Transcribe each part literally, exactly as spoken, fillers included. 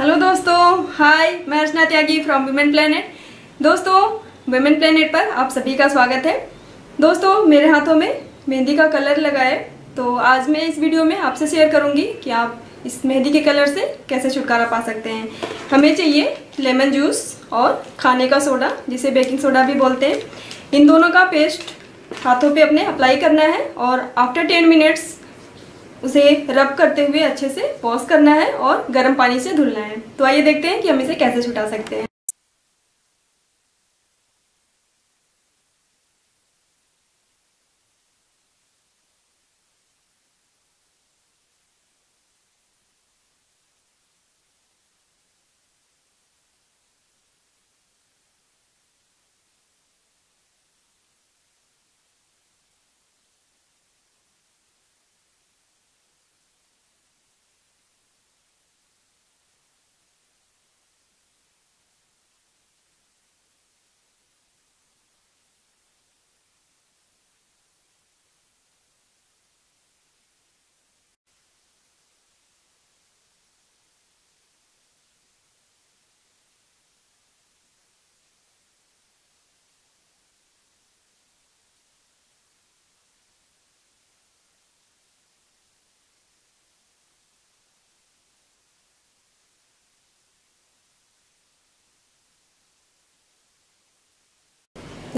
Hello दोस्तों, hi. मैं Archana Tyagi from women planet. दोस्तों, वुमेन प्लैनेट पर आप सभी का स्वागत है। दोस्तों, मेरे हाथों में मेहंदी का कलर लगा है, तो आज मैं इस वीडियो में आपसे शेयर करूंगी कि आप इस मेहंदी के कलर से कैसे छुटकारा पा सकते हैं। हमें चाहिए लेमन जूस और खाने का सोडा, जिसे बेकिंग सोडा भी बोलते हैं। इन दोनों का पेस्ट हाथों पर पे अपने अप्लाई करना है और आफ्टर टेन मिनट्स उसे रब करते हुए अच्छे से वॉश करना है और गर्म पानी से धुलना है। तो आइए देखते हैं कि हम इसे कैसे छुटा सकते हैं।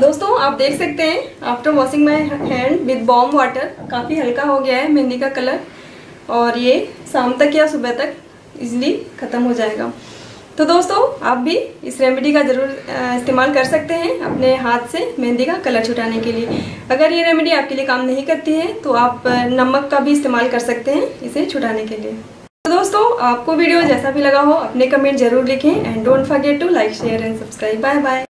दोस्तों, आप देख सकते हैं after washing my hand with balm water काफ़ी हल्का हो गया है मेहंदी का कलर, और ये शाम तक या सुबह तक इजली ख़त्म हो जाएगा। तो दोस्तों, आप भी इस रेमेडी का ज़रूर इस्तेमाल कर सकते हैं अपने हाथ से मेहंदी का कलर छुटाने के लिए। अगर ये रेमेडी आपके लिए काम नहीं करती है तो आप नमक का भी इस्तेमाल कर सकते हैं इसे छुटाने के लिए। तो दोस्तों, आपको वीडियो जैसा भी लगा हो अपने कमेंट जरूर लिखें and don't forget to like share and subscribe. Bye bye.